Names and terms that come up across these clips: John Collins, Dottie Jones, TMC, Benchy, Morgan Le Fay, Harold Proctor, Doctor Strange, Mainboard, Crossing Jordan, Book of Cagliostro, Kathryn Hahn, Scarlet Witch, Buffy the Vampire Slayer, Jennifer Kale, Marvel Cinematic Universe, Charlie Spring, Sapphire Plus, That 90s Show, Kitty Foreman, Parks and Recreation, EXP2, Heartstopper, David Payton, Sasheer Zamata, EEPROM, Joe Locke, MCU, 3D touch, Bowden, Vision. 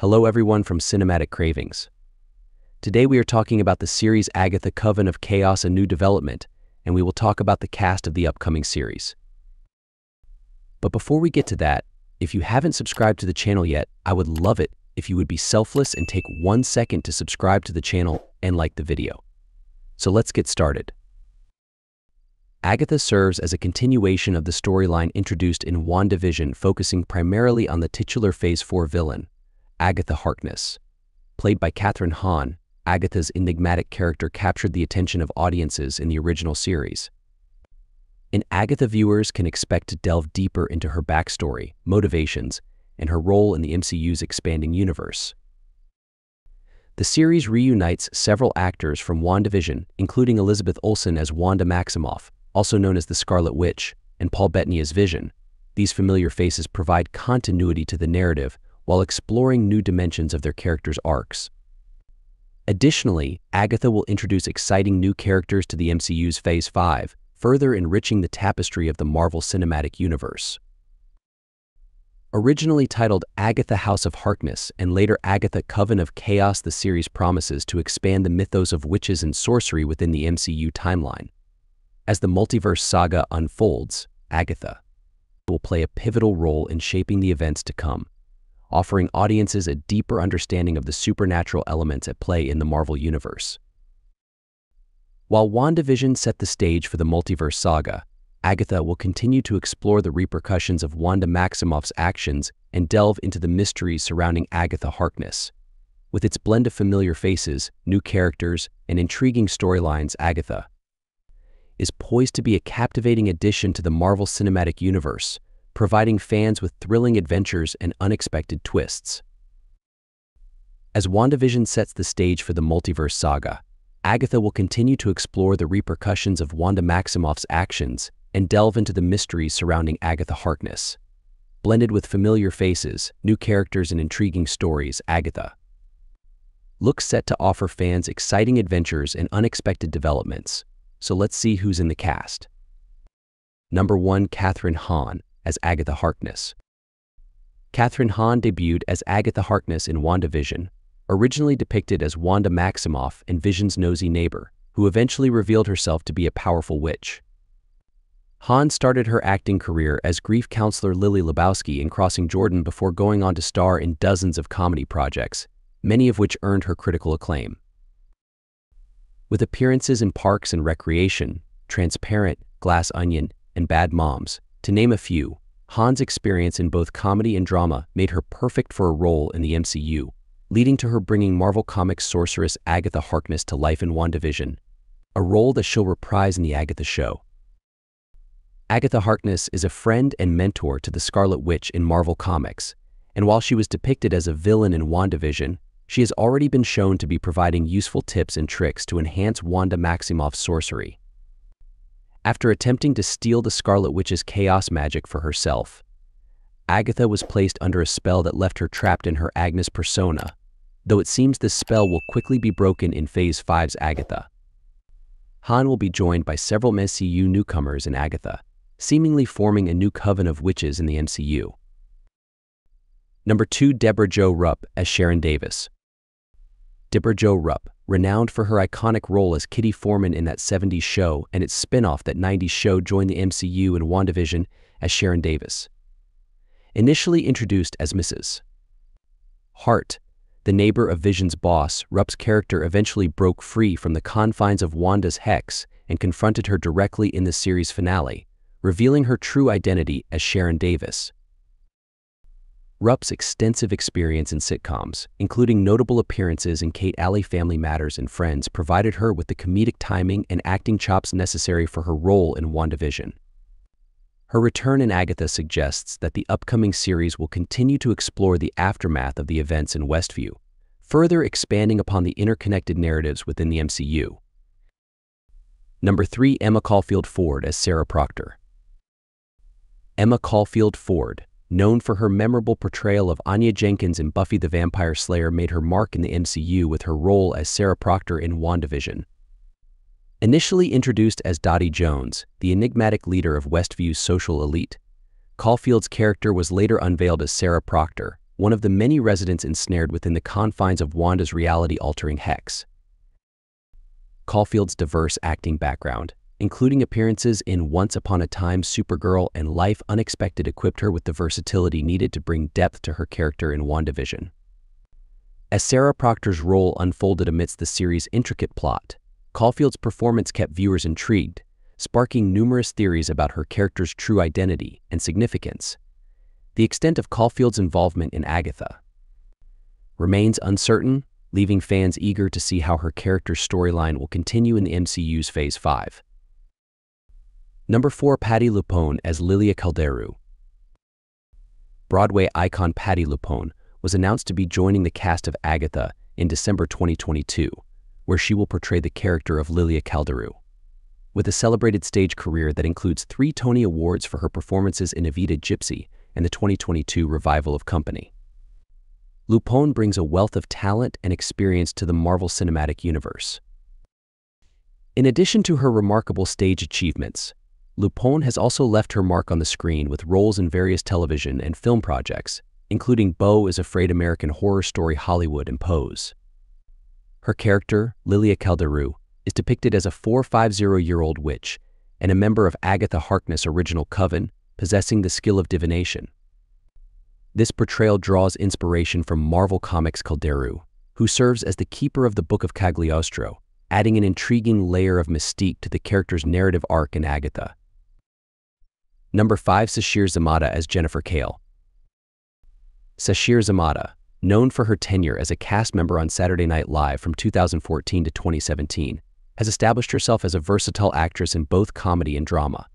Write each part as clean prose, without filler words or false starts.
Hello everyone from Cinematic Cravings. Today we are talking about the series Agatha Coven of Chaos, a new development, and we will talk about the cast of the upcoming series. But before we get to that, if you haven't subscribed to the channel yet, I would love it if you would be selfless and take 1 second to subscribe to the channel and like the video. So let's get started. Agatha serves as a continuation of the storyline introduced in WandaVision, focusing primarily on the titular Phase 4 villain, Agatha Harkness. Played by Kathryn Hahn, Agatha's enigmatic character captured the attention of audiences in the original series. And Agatha viewers can expect to delve deeper into her backstory, motivations, and her role in the MCU's expanding universe. The series reunites several actors from WandaVision, including Elizabeth Olsen as Wanda Maximoff, also known as the Scarlet Witch, and Paul Bettany as Vision. These familiar faces provide continuity to the narrative, while exploring new dimensions of their characters' arcs. Additionally, Agatha will introduce exciting new characters to the MCU's Phase 5, further enriching the tapestry of the Marvel Cinematic Universe. Originally titled Agatha House of Harkness and later Agatha Coven of Chaos, the series promises to expand the mythos of witches and sorcery within the MCU timeline. As the multiverse saga unfolds, Agatha will play a pivotal role in shaping the events to come, offering audiences a deeper understanding of the supernatural elements at play in the Marvel Universe. While WandaVision set the stage for the multiverse saga, Agatha will continue to explore the repercussions of Wanda Maximoff's actions and delve into the mysteries surrounding Agatha Harkness. With its blend of familiar faces, new characters, and intriguing storylines, Agatha is poised to be a captivating addition to the Marvel Cinematic Universe, providing fans with thrilling adventures and unexpected twists. As WandaVision sets the stage for the multiverse saga, Agatha will continue to explore the repercussions of Wanda Maximoff's actions and delve into the mysteries surrounding Agatha Harkness. Blended with familiar faces, new characters, and intriguing stories, Agatha looks set to offer fans exciting adventures and unexpected developments. So let's see who's in the cast. Number 1, Kathryn Hahn as Agatha Harkness. Kathryn Hahn debuted as Agatha Harkness in WandaVision, originally depicted as Wanda Maximoff and Vision's nosy neighbor, who eventually revealed herself to be a powerful witch. Hahn started her acting career as grief counselor Lily Lebowski in Crossing Jordan before going on to star in dozens of comedy projects, many of which earned her critical acclaim. With appearances in Parks and Recreation, Transparent, Glass Onion, and Bad Moms, to name a few, Hahn's experience in both comedy and drama made her perfect for a role in the MCU, leading to her bringing Marvel Comics sorceress Agatha Harkness to life in WandaVision, a role that she'll reprise in the Agatha show. Agatha Harkness is a friend and mentor to the Scarlet Witch in Marvel Comics, and while she was depicted as a villain in WandaVision, she has already been shown to be providing useful tips and tricks to enhance Wanda Maximoff's sorcery. After attempting to steal the Scarlet Witch's chaos magic for herself, Agatha was placed under a spell that left her trapped in her Agnes persona, though it seems this spell will quickly be broken in Phase 5's Agatha. Hahn will be joined by several MCU newcomers in Agatha, seemingly forming a new coven of witches in the MCU. Number 2, Debra Jo Rupp as Sharon Davis. Debra Jo Rupp, renowned for her iconic role as Kitty Foreman in That 70s Show and its spin-off That 90s Show, joined the MCU in WandaVision as Sharon Davis. Initially introduced as Mrs. Hart, the neighbor of Vision's boss, Rupp's character eventually broke free from the confines of Wanda's hex and confronted her directly in the series finale, revealing her true identity as Sharon Davis. Rupp's extensive experience in sitcoms, including notable appearances in Kate Alley, Family Matters, and Friends, provided her with the comedic timing and acting chops necessary for her role in WandaVision. Her return in Agatha suggests that the upcoming series will continue to explore the aftermath of the events in Westview, further expanding upon the interconnected narratives within the MCU. Number 3, Emma Caulfield Ford as Sarah Proctor. Emma Caulfield Ford, known for her memorable portrayal of Anya Jenkins in Buffy the Vampire Slayer, made her mark in the MCU with her role as Sarah Proctor in WandaVision. Initially introduced as Dottie Jones, the enigmatic leader of Westview's social elite, Caulfield's character was later unveiled as Sarah Proctor, one of the many residents ensnared within the confines of Wanda's reality-altering hex. Caulfield's diverse acting background, including appearances in Once Upon a Time, Supergirl, and Life Unexpected, equipped her with the versatility needed to bring depth to her character in WandaVision. As Sarah Proctor's role unfolded amidst the series' intricate plot, Caulfield's performance kept viewers intrigued, sparking numerous theories about her character's true identity and significance. The extent of Caulfield's involvement in Agatha remains uncertain, leaving fans eager to see how her character's storyline will continue in the MCU's Phase 5. Number 4. Patti LuPone as Lilia Calderu. Broadway icon Patti LuPone was announced to be joining the cast of Agatha in December 2022, where she will portray the character of Lilia Calderu. With a celebrated stage career that includes 3 Tony Awards for her performances in Evita, Gypsy, and the 2022 revival of Company, LuPone brings a wealth of talent and experience to the Marvel Cinematic Universe. In addition to her remarkable stage achievements, LuPone has also left her mark on the screen with roles in various television and film projects, including Beau is Afraid, American Horror Story, Hollywood, and Pose. Her character, Lilia Calderu, is depicted as a 450-year-old witch and a member of Agatha Harkness' original coven, possessing the skill of divination. This portrayal draws inspiration from Marvel Comics' Calderu, who serves as the keeper of the Book of Cagliostro, adding an intriguing layer of mystique to the character's narrative arc in Agatha. Number 5. Sasheer Zamata as Jennifer Kale. Sasheer Zamata, known for her tenure as a cast member on Saturday Night Live from 2014 to 2017, has established herself as a versatile actress in both comedy and drama.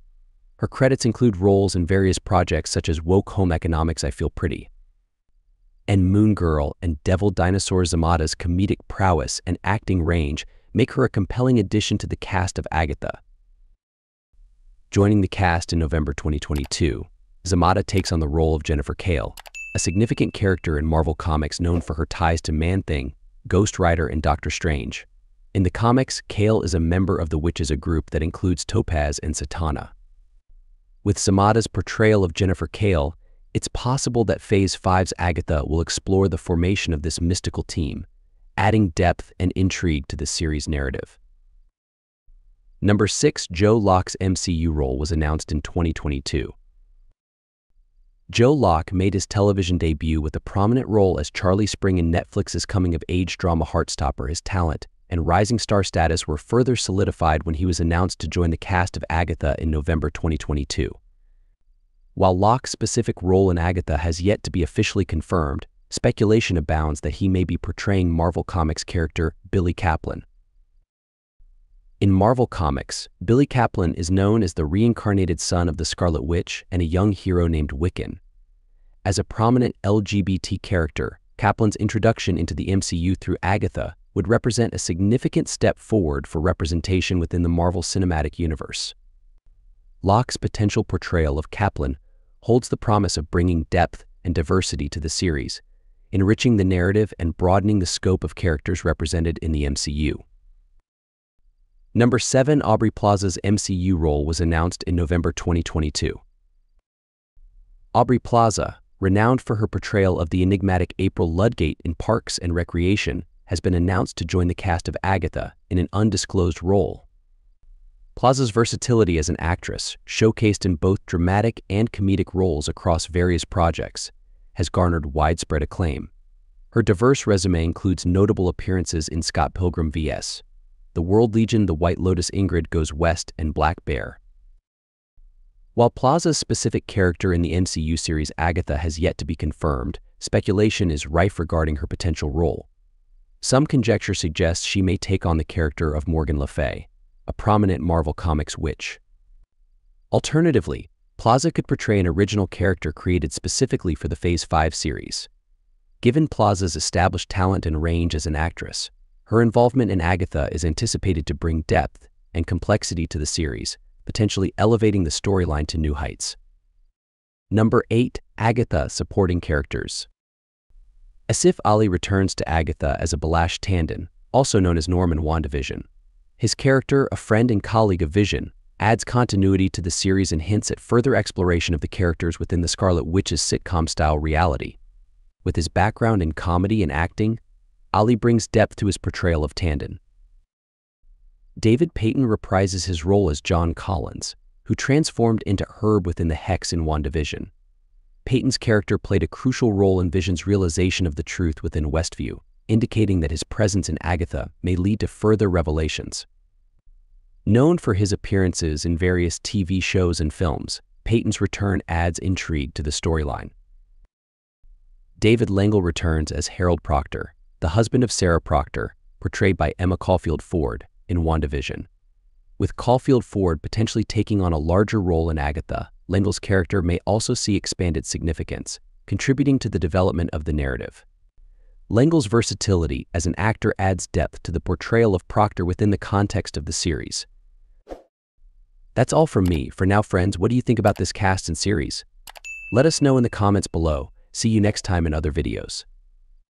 Her credits include roles in various projects such as Woke Home Economics' I Feel Pretty, and Moon Girl and Devil Dinosaur. Zamata's comedic prowess and acting range make her a compelling addition to the cast of Agatha. Joining the cast in November 2022, Zamata takes on the role of Jennifer Kale, a significant character in Marvel Comics known for her ties to Man-Thing, Ghost Rider, and Doctor Strange. In the comics, Kale is a member of the Witches, a group that includes Topaz and Satana. With Zamata's portrayal of Jennifer Kale, it's possible that Phase 5's Agatha will explore the formation of this mystical team, adding depth and intrigue to the series' narrative. Number 6. Joe Locke's MCU role was announced in 2022. Joe Locke made his television debut with a prominent role as Charlie Spring in Netflix's coming-of-age drama Heartstopper. His talent and rising star status were further solidified when he was announced to join the cast of Agatha in November 2022. While Locke's specific role in Agatha has yet to be officially confirmed, speculation abounds that he may be portraying Marvel Comics character Billy Kaplan. In Marvel Comics, Billy Kaplan is known as the reincarnated son of the Scarlet Witch and a young hero named Wiccan. As a prominent LGBT character, Kaplan's introduction into the MCU through Agatha would represent a significant step forward for representation within the Marvel Cinematic Universe. Locke's potential portrayal of Kaplan holds the promise of bringing depth and diversity to the series, enriching the narrative and broadening the scope of characters represented in the MCU. Number 7. Aubrey Plaza's MCU role was announced in November 2022. Aubrey Plaza, renowned for her portrayal of the enigmatic April Ludgate in Parks and Recreation, has been announced to join the cast of Agatha in an undisclosed role. Plaza's versatility as an actress, showcased in both dramatic and comedic roles across various projects, has garnered widespread acclaim. Her diverse resume includes notable appearances in Scott Pilgrim vs. The World Legion, The White Lotus, Ingrid Goes West, and Black Bear. While Plaza's specific character in the MCU series Agatha has yet to be confirmed, speculation is rife regarding her potential role. Some conjecture suggests she may take on the character of Morgan Le Fay, a prominent Marvel Comics witch. Alternatively, Plaza could portray an original character created specifically for the Phase 5 series. Given Plaza's established talent and range as an actress, her involvement in Agatha is anticipated to bring depth and complexity to the series, potentially elevating the storyline to new heights. Number 8. Agatha supporting characters. Asif Ali returns to Agatha as a Balash Tandon, also known as Norm in WandaVision. His character, a friend and colleague of Vision, adds continuity to the series and hints at further exploration of the characters within the Scarlet Witch's sitcom-style reality. With his background in comedy and acting, Ali brings depth to his portrayal of Tandon. David Payton reprises his role as John Collins, who transformed into Herb within the Hex in WandaVision. Payton's character played a crucial role in Vision's realization of the truth within Westview, indicating that his presence in Agatha may lead to further revelations. Known for his appearances in various TV shows and films, Payton's return adds intrigue to the storyline. David Langle returns as Harold Proctor, the husband of Sarah Proctor, portrayed by Emma Caulfield Ford in WandaVision. With Caulfield Ford potentially taking on a larger role in Agatha, Langle's character may also see expanded significance, contributing to the development of the narrative. Langle's versatility as an actor adds depth to the portrayal of Proctor within the context of the series. That's all from me for now, friends. What do you think about this cast and series? Let us know in the comments below. See you next time in other videos.